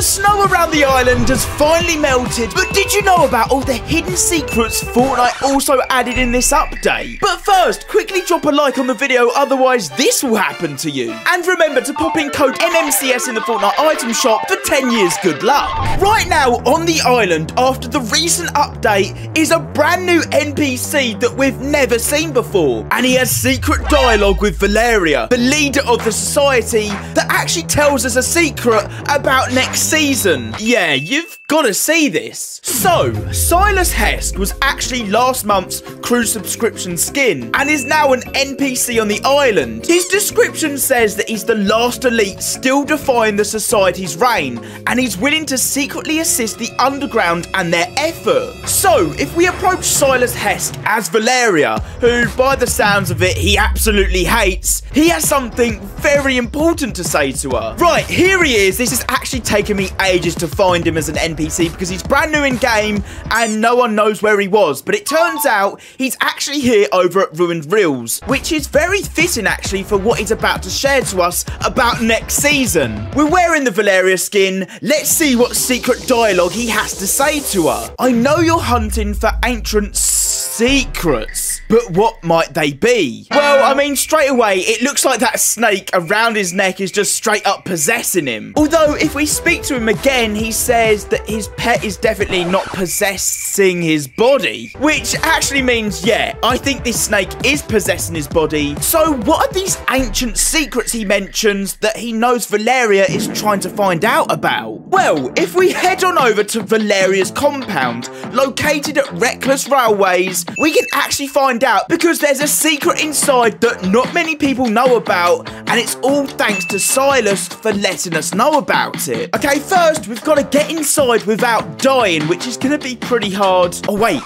The snow around the island has finally melted, but did you know about all the hidden secrets Fortnite also added in this update? But first, quickly drop a like on the video, otherwise this will happen to you. And remember to pop in code MMCS in the Fortnite item shop for 10 years good luck. Right now on the island, after the recent update, is a brand new NPC that we've never seen before. And he has secret dialogue with Valeria, the leader of the society, that actually tells us a secret about next season. Yeah, you've gotta see this. So, Silas Hesk was actually last month's crew subscription skin and is now an NPC on the island. His description says that he's the last elite still defying the society's reign, and he's willing to secretly assist the underground and their effort. So, if we approach Silas Hesk as Valeria, who by the sounds of it he absolutely hates, he has something very important to say to her. Right, here he is. This has actually taken me ages to find him as an NPC because he's brand new in game and no one knows where he was, but it turns out he's actually here over at Ruined Reels, which is very fitting actually for what he's about to share to us about next season. We're wearing the Valeria skin. Let's see what secret dialogue he has to say to her. I know you're hunting for ancient secrets, but what might they be? Well, I mean, straight away, it looks like that snake around his neck is just straight up possessing him. Although, if we speak to him again, he says that his pet is definitely not possessing his body, which actually means, yeah, I think this snake is possessing his body. So what are these ancient secrets he mentions that he knows Valeria is trying to find out about? Well, if we head on over to Valeria's compound, located at Reckless Railways, we can actually find out because there's a secret inside that not many people know about, and it's all thanks to Silas for letting us know about it. Okay, first we've got to get inside without dying, which is going to be pretty hard. Oh wait,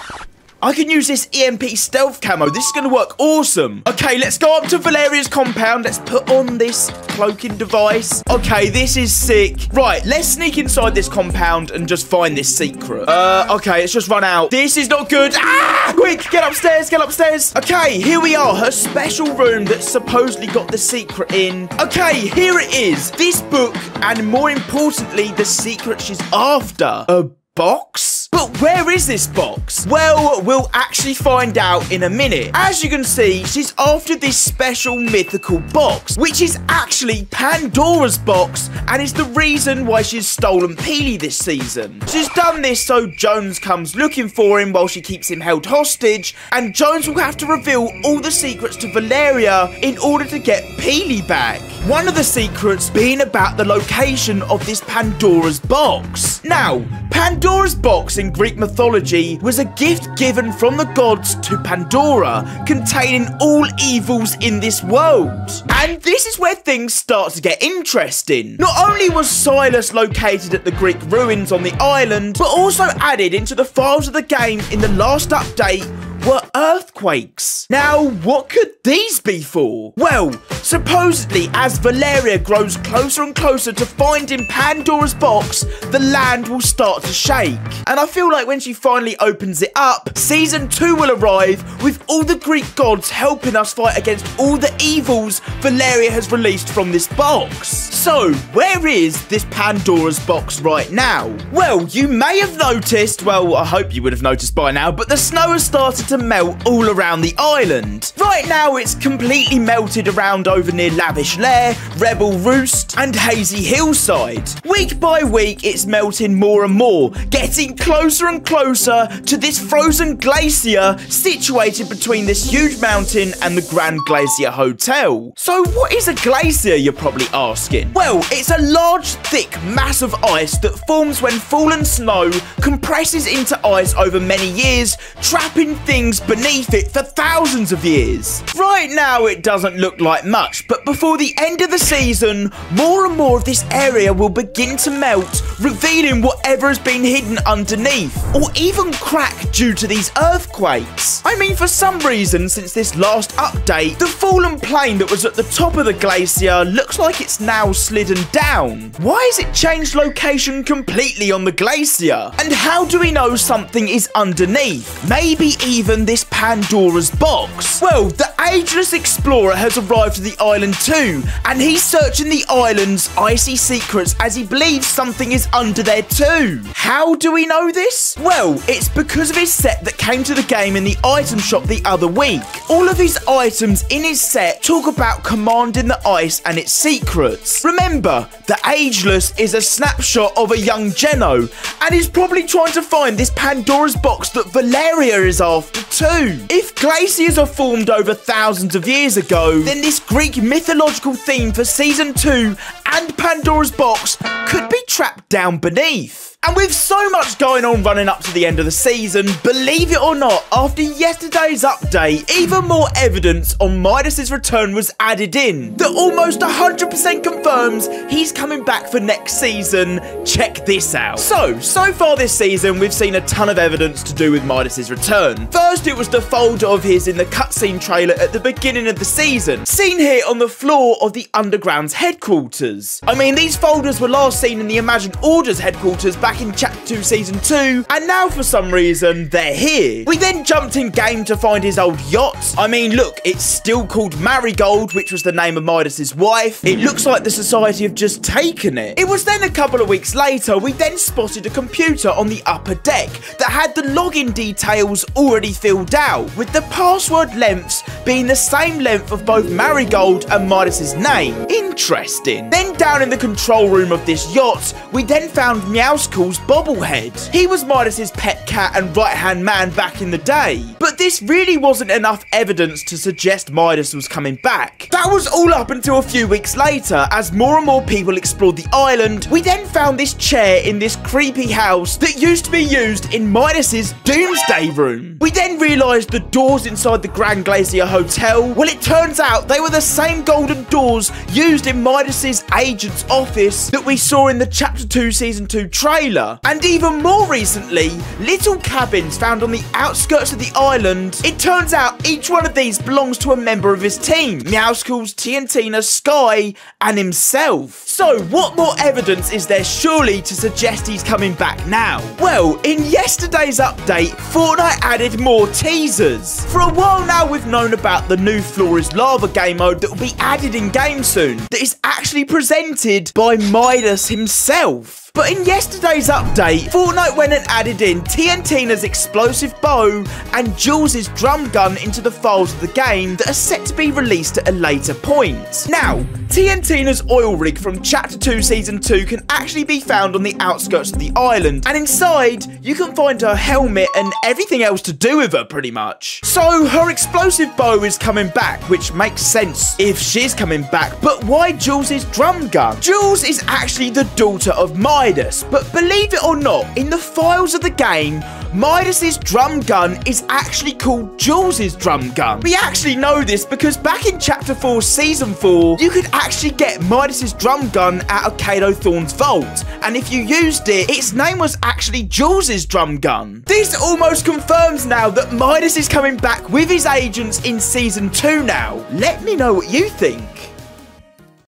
I can use this EMP stealth camo. This is going to work awesome. Okay, let's go up to Valeria's compound. Let's put on this cloaking device. Okay, this is sick. Right, let's sneak inside this compound and just find this secret. Okay, it's just run out. This is not good. Ah! Quick, get upstairs, get upstairs. Okay, here we are. Her special room that supposedly got the secret in. Okay, here it is. This book, and more importantly, the secret she's after. A box? But where is this box? Well, we'll actually find out in a minute. As you can see, she's after this special mythical box, which is actually Pandora's box, and is the reason why she's stolen Peely this season. She's done this so Jones comes looking for him while she keeps him held hostage, and Jones will have to reveal all the secrets to Valeria in order to get Peely back. One of the secrets being about the location of this Pandora's box. Now, Pandora's box in Greek mythology was a gift given from the gods to Pandora, containing all evils in this world. And this is where things start to get interesting. Not only was Silas located at the Greek ruins on the island, but also added into the files of the game in the last update were earthquakes. Now, what could these be for? Well, supposedly, as Valeria grows closer and closer to finding Pandora's box, the land will start to shake. And I feel like when she finally opens it up, Season 2 will arrive with all the Greek gods helping us fight against all the evils Valeria has released from this box. So, where is this Pandora's box right now? Well, you may have noticed, well, I hope you would have noticed by now, but the snow has started to melt all around the island. Right now it's completely melted around over near Lavish Lair, Rebel Roost and Hazy Hillside. Week by week it's melting more and more, getting closer and closer to this frozen glacier situated between this huge mountain and the Grand Glacier Hotel. So what is a glacier, you're probably asking? Well, it's a large thick mass of ice that forms when fallen snow compresses into ice over many years, trapping things beneath it for thousands of years. Right now it doesn't look like much, but before the end of the season, more and more of this area will begin to melt, revealing whatever has been hidden underneath, or even crack due to these earthquakes. I mean, for some reason, since this last update, the fallen plain that was at the top of the glacier looks like it's now slidden down. Why has it changed location completely on the glacier? And how do we know something is underneath? Maybe even open this Pandora's box? Well, the Ageless Explorer has arrived at the island too, and he's searching the island's icy secrets as he believes something is under there too. How do we know this? Well, it's because of his set that came to the game in the item shop the other week. All of his items in his set talk about commanding the ice and its secrets. Remember, the Ageless is a snapshot of a young Geno, and he's probably trying to find this Pandora's box that Valeria is after too. If glaciers are formed over thousands of years ago, then this Greek mythological theme for Season 2 and Pandora's box could be trapped down beneath. And with so much going on running up to the end of the season, believe it or not, after yesterday's update, even more evidence on Midas's return was added in that almost 100% confirms he's coming back for next season. Check this out. So far this season, we've seen a ton of evidence to do with Midas's return. First, it was the folder of his in the cutscene trailer at the beginning of the season, seen here on the floor of the Underground's headquarters. I mean, these folders were last seen in the Imagined Order's headquarters back in Chapter 2 Season 2, and now for some reason they're here. We then jumped in game to find his old yacht. I mean, look, it's still called Marigold, which was the name of Midas's wife. It looks like the Society have just taken it. It was then a couple of weeks later we then spotted a computer on the upper deck that had the login details already filled out, with the password lengths being the same length of both Marigold and Midas's name. Interesting. Then down in the control room of this yacht, we then found Meowsku bobblehead. He was Midas's pet cat and right-hand man back in the day, but this really wasn't enough evidence to suggest Midas was coming back. That was all up until a few weeks later, as more and more people explored the island. We then found this chair in this creepy house that used to be used in Midas's doomsday room. We then realised the doors inside the Grand Glacier Hotel, well, it turns out they were the same golden doors used in Midas's agent's office that we saw in the Chapter 2 Season 2 trailer. And even more recently, little cabins found on the outskirts of the island. It turns out each one of these belongs to a member of his team: Meowsku's, TNTina, Skye, and himself. So what more evidence is there surely to suggest he's coming back now? Well, in yesterday's update, Fortnite added more teasers. For a while now, we've known about the new Floor is Lava game mode that will be added in game soon, that is actually presented by Midas himself. But in yesterday's update, Fortnite went and added in TNTina's explosive bow and Jules' drum gun into the files of the game that are set to be released at a later point. Now, TNTina's oil rig from Chapter 2 Season 2 can actually be found on the outskirts of the island, and inside, you can find her helmet and everything else to do with her, pretty much. So, her explosive bow is coming back, which makes sense if she's coming back, but why Jules' drum gun? Jules is actually the daughter of Mike. But believe it or not, in the files of the game, Midas's drum gun is actually called Jules's drum gun. We actually know this because back in Chapter 4 Season 4, you could actually get Midas's drum gun out of Kato Thorne's vault, and if you used it, its name was actually Jules's drum gun. This almost confirms now that Midas is coming back with his agents in Season 2 now. Let me know what you think.